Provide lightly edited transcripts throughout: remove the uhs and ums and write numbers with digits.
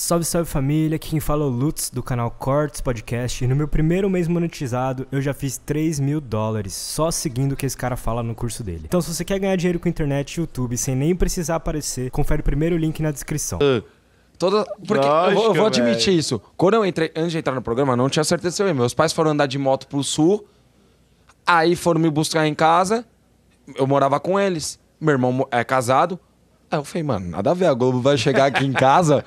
Salve, salve família, aqui quem fala é o Lutz do canal Cortes Podcast e no meu primeiro mês monetizado eu já fiz 3 mil dólares só seguindo o que esse cara fala no curso dele. Então se você quer ganhar dinheiro com internet e YouTube sem nem precisar aparecer, confere o primeiro link na descrição. Porque lógica, eu vou admitir isso, quando eu entrei, antes de entrar no programa, não tinha certeza se eu ia. Meus pais foram andar de moto pro sul, aí foram me buscar em casa, eu morava com eles, meu irmão é casado. Aí eu falei, mano, nada a ver, a Globo vai chegar aqui em casa,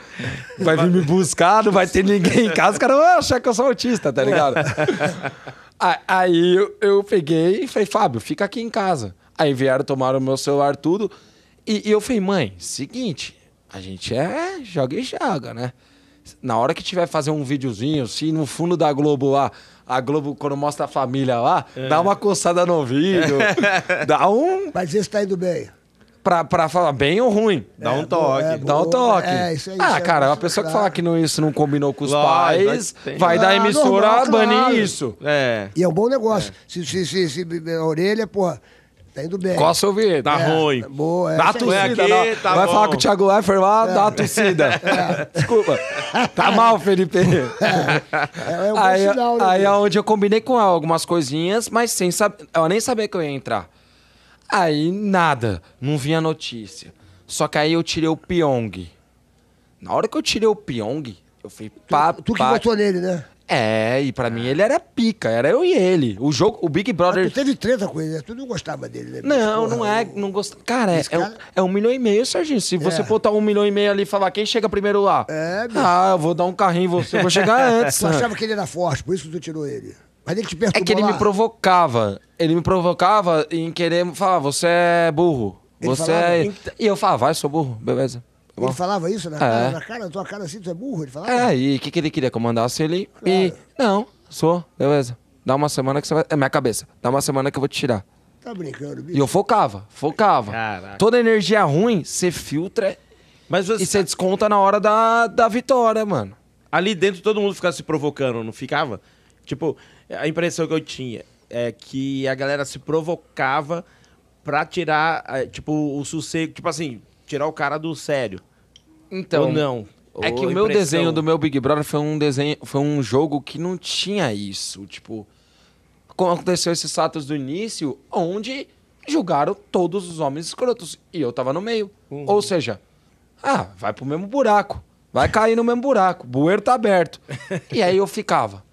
vai vir me buscar, não vai ter ninguém em casa, os caras vão achar que eu sou autista, tá ligado? Aí eu peguei e falei, Fábio, fica aqui em casa. Aí vieram, tomaram o meu celular, tudo, e eu falei, mãe, seguinte, a gente joga e joga, né? Na hora que tiver fazer um videozinho, se no fundo da Globo lá, a Globo, quando mostra a família lá, dá uma coçada no ouvido, dá um... Mas isso tá indo bem. Pra falar bem ou ruim. Dá um toque. Dá um toque. Isso aí, cara, uma pessoa que fala que isso não combinou com os pais, vai dar emissora, banir isso. É. E é um bom negócio. Se a orelha, porra, tá indo bem. Coça ouvir. Tá ruim. Boa, dá tossida. Aqui, tá vai bom. Falar com o Tiago Leifert lá, dá a tossida. Desculpa. Tá mal, Felipe. É um bom sinal, né? Aí é onde eu combinei com algumas coisinhas, mas sem saber. Eu nem sabia que eu ia entrar. Aí nada, não vinha notícia. Só que aí eu tirei o Pyong. Na hora que eu tirei o Pyong, eu falei... Tu que votou nele, né? É, e pra mim ele era pica, era eu e ele. O jogo, o Big Brother... Mas tu teve treta com ele, né? Tu não gostava dele, né? Não, porra, não é, não gostava. Cara, é 1,5 milhão, Serginho. Se você botar 1,5 milhão ali e falar, quem chega primeiro lá? Eu vou dar um carrinho em você, vou chegar antes. Tu achava que ele era forte, por isso que tu tirou ele. Mas ele te perturbou. É que ele me provocava. Ele me provocava em querer falar, você é burro. E eu falava, vai, sou burro, beleza. Ele falava isso na tua cara assim, tu é burro? Ele falava? E o que ele queria? Que eu mandasse ele? Não, sou, beleza. Dá uma semana que você vai... É minha cabeça. Dá uma semana que eu vou te tirar. Tá brincando, bicho? E eu focava. Caraca. Toda energia ruim, você filtra e você desconta na hora da vitória, mano. Ali dentro todo mundo ficava se provocando, não ficava? Tipo, a impressão que eu tinha é que a galera se provocava pra tirar, tipo, o sossego, tipo assim, tirar o cara do sério. Então, ou não. É que o meu desenho do meu Big Brother foi um jogo que não tinha isso. Tipo, como aconteceu esses fatos do início, onde julgaram todos os homens escrotos. E eu tava no meio. Uhum. Ou seja, vai pro mesmo buraco. Vai cair no mesmo buraco. O bueiro tá aberto. E aí eu ficava.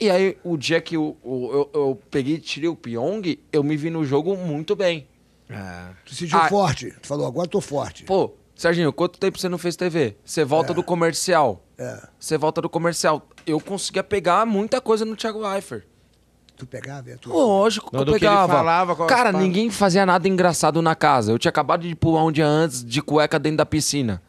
E aí, o dia que eu peguei e tirei o Pyong, eu me vi no jogo muito bem. Tu se sentiu forte. Tu falou, agora eu tô forte. Pô, Serginho, quanto tempo você não fez TV? Você volta do comercial. Você volta do comercial. Eu conseguia pegar muita coisa no Tiago Leifert. Tu pegava? Lógico que eu pegava. Que ele falava, cara, ninguém fazia nada engraçado na casa. Eu tinha acabado de pular um dia antes de cueca dentro da piscina.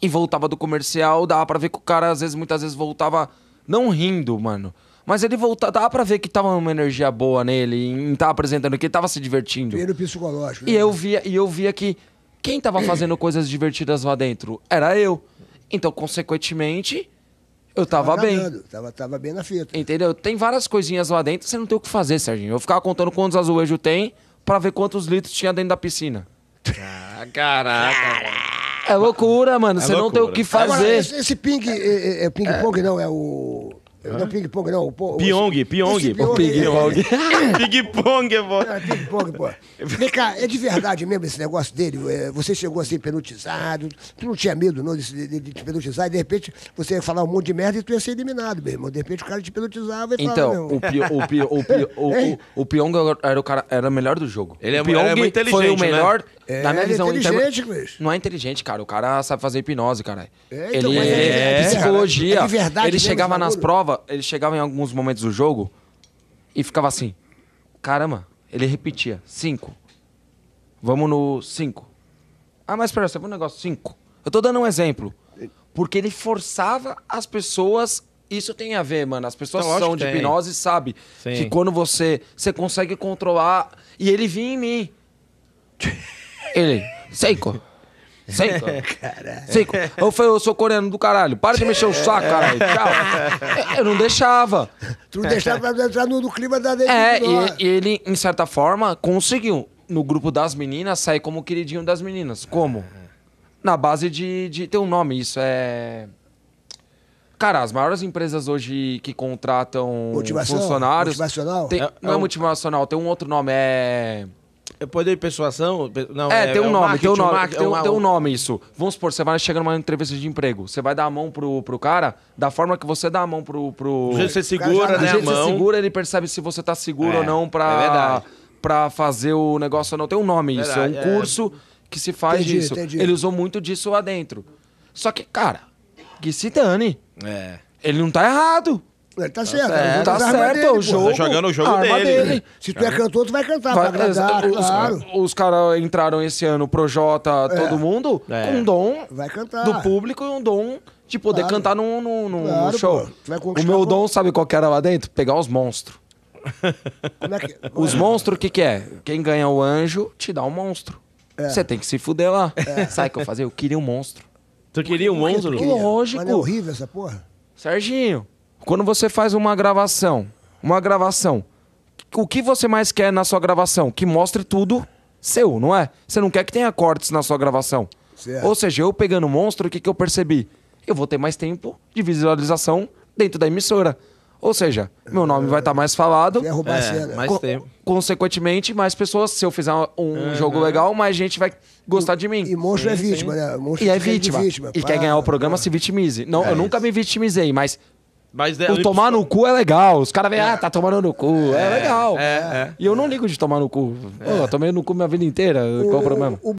E voltava do comercial, dava pra ver que o cara, muitas vezes, voltava... Não rindo, mano. Mas ele voltava... Dava pra ver que tava uma energia boa nele. E tava apresentando, que ele tava se divertindo. Primeiro psicológico. Né? E eu via que... Quem tava fazendo coisas divertidas lá dentro? Era eu. Então, consequentemente... Eu tava bem. Tava bem na fita. Entendeu? Tem várias coisinhas lá dentro. Você não tem o que fazer, Serginho. Eu ficava contando quantos azulejos tem... Pra ver quantos litros tinha dentro da piscina. Caraca. É loucura, mano. Você não tem o que fazer. Agora, esse ping... É ping-pong, não. É o... Não é ping-pong, não. Pyong. O ping-pong. Ping-pong, pô. É ping-pong, pô. Vem cá, é de verdade mesmo esse negócio dele? Você chegou assim, penutizado. Tu não tinha medo, não, de te penutizar. E, de repente, você ia falar um monte de merda e tu ia ser eliminado, meu irmão. De repente, o cara te penutizava e falava... Então, o Pyong era o melhor do jogo. Ele é muito inteligente, foi o melhor... Na minha visão, inteligente, não é inteligente, cara. O cara sabe fazer hipnose, cara. Então, ele é psicologia. É de verdade, ele chegava nas provas, ele chegava em alguns momentos do jogo e ficava assim. Caramba, ele repetia. 5. Vamos no 5. Mas pera, você viu um negócio? 5. Eu tô dando um exemplo. Porque ele forçava as pessoas... Isso tem a ver, mano. As pessoas que são de hipnose sabem que quando você consegue controlar... E ele vinha em mim. Ele, 5. Caralho. 5. Eu falei, eu sou coreano do caralho. Para de mexer o saco, caralho. Tchau. Eu não deixava. Tu não deixava entrar no clima da... E ele, em certa forma, conseguiu, no grupo das meninas, sair como o queridinho das meninas. Como? na base de... Tem um nome isso, é... Cara, as maiores empresas hoje que contratam funcionários... Motivacional? Tem, não é motivacional, tem um outro nome, é... É poder de persuasão? Não, tem um nome, tem um nome isso. Vamos supor, você vai chegar numa entrevista de emprego, você vai dar a mão pro cara, da forma que você dá a mão pro... Do jeito que você segura, né, a mão. Do jeito que você segura, ele percebe se você tá seguro ou não pra fazer o negócio ou não. Tem um nome isso, é um curso que se faz disso. Ele usou muito disso lá dentro. Só que, cara, que se dane. É. Ele não tá errado. Ele tá certo. Ele tá certo. O jogo, tá jogando o jogo dele. Se tu é cantor, tu vai cantar. Vai agradar, claro. Os caras entraram esse ano pro Jota, todo mundo, com um dom do público e um dom de poder cantar num show. O meu dom, sabe qual que era lá dentro? Pegar os monstros. Como é que... Os monstros, o que é? Quem ganha o anjo, te dá um monstro. Você tem que se fuder lá. Sabe o que eu fazia? Eu queria um monstro. Tu queria um monstro? Lógico. Mas é horrível essa porra. Serginho, quando você faz uma gravação, o que você mais quer na sua gravação? Que mostre tudo seu, não é? Você não quer que tenha cortes na sua gravação. Certo. Ou seja, eu pegando o monstro, o que eu percebi? Eu vou ter mais tempo de visualização dentro da emissora. Ou seja, meu nome vai estar mais falado. Mais tempo. Consequentemente, mais pessoas. Se eu fizer um jogo legal, mais gente vai gostar de mim. E monstro é vítima, né? Monstro e é vítima. E quer ganhar o programa, se vitimize. Não, eu nunca me vitimizei, mas o tomar no cu é legal. Os caras vêm, tá tomando no cu. É legal. E eu não ligo de tomar no cu. Eu tomei no cu minha vida inteira. Qual o problema?